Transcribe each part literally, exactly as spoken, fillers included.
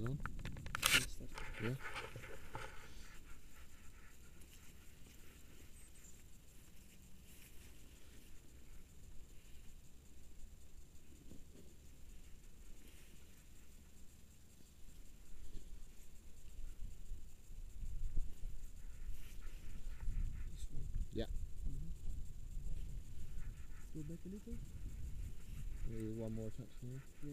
it on. Yeah. Yeah. Mm-hmm. Go back a little. Maybe one more touch here. Yeah.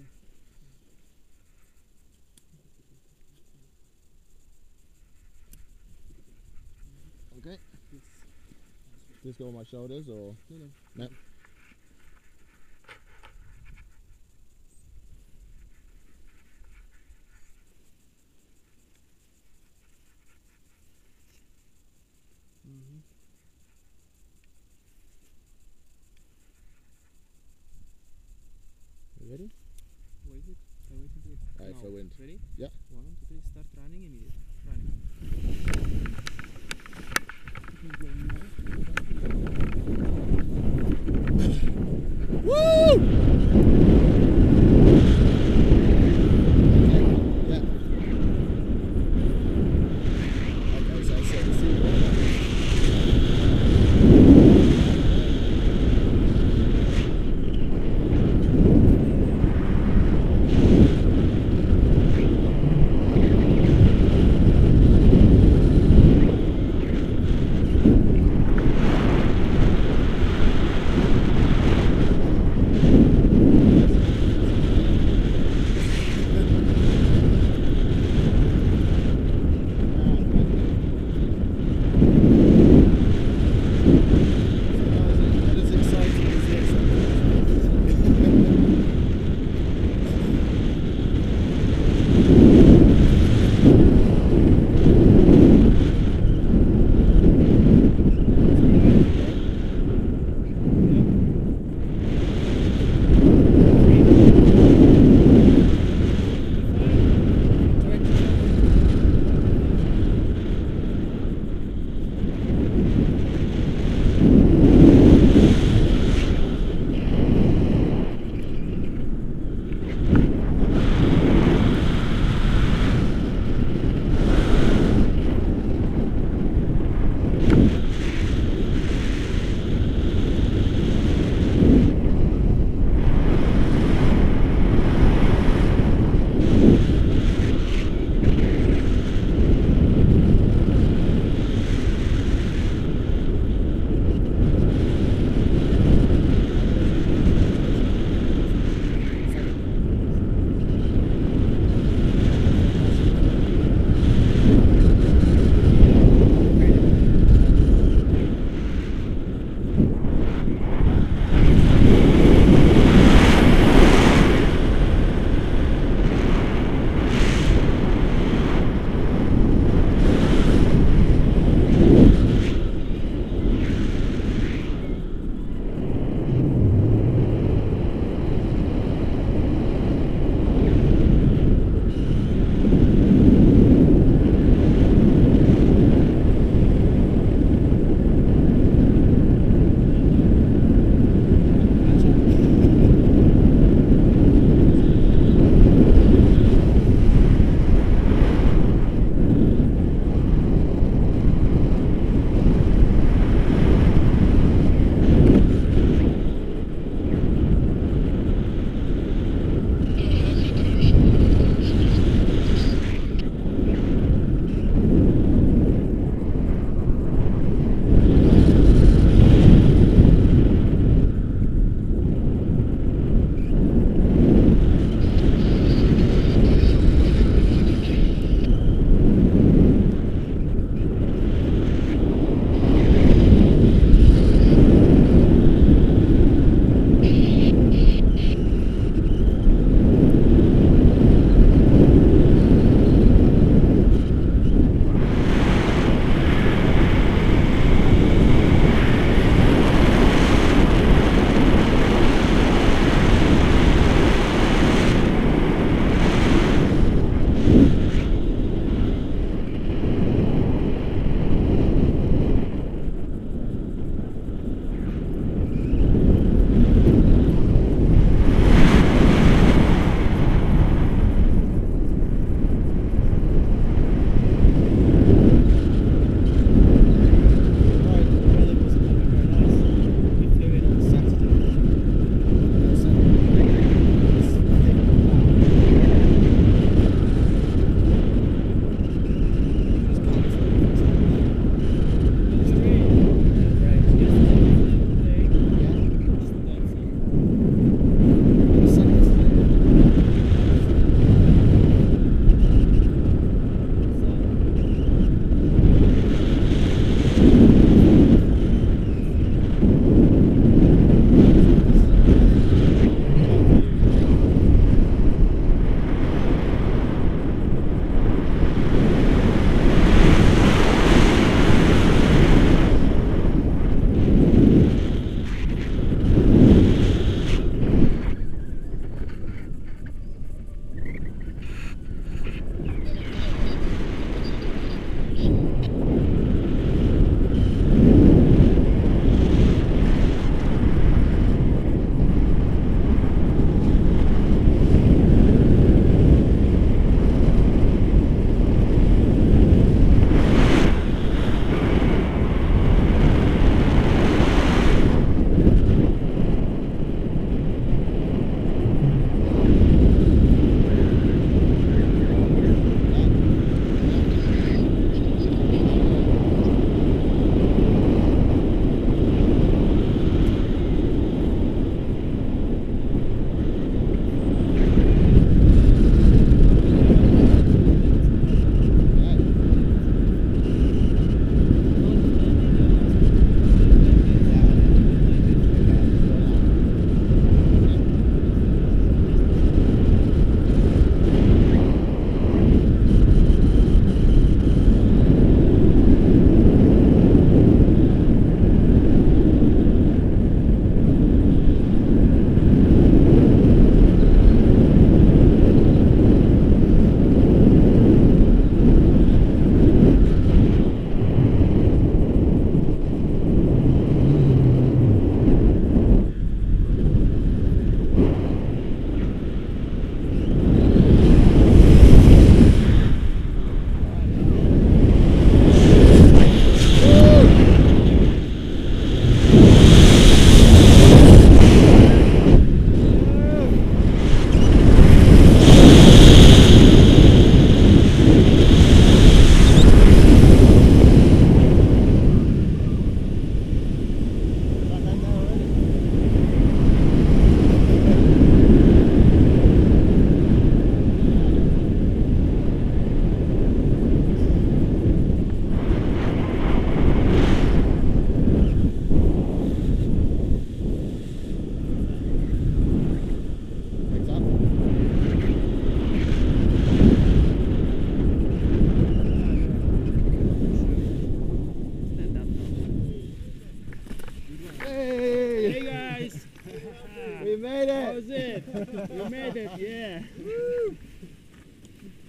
Okay. Yes. Just go on my shoulders or? No, no. No. Mm-hmm. You ready? Wait it. I wait until it. Alright, no. So wind. Ready? Yeah. One, two, three, start running immediately. Running. Thank you.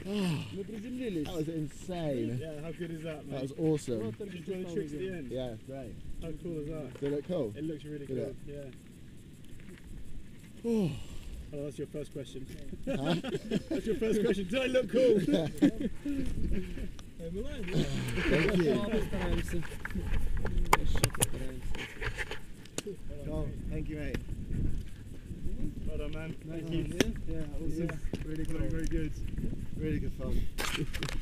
We prison. That was insane. Yeah, how good is that, man? That was awesome. Well, did you do any tricks at the end? Yeah, great. How cool is that? Does it look cool? It looks really good. Cool. Yeah. Oh, that's your first question. Huh? That's your first question. Did I look cool? Yeah. Thank you. Oh, thank you, mate. Well done, man. Thank you. Yeah, awesome. Yeah. Really cool. Very, very good. Really good fun.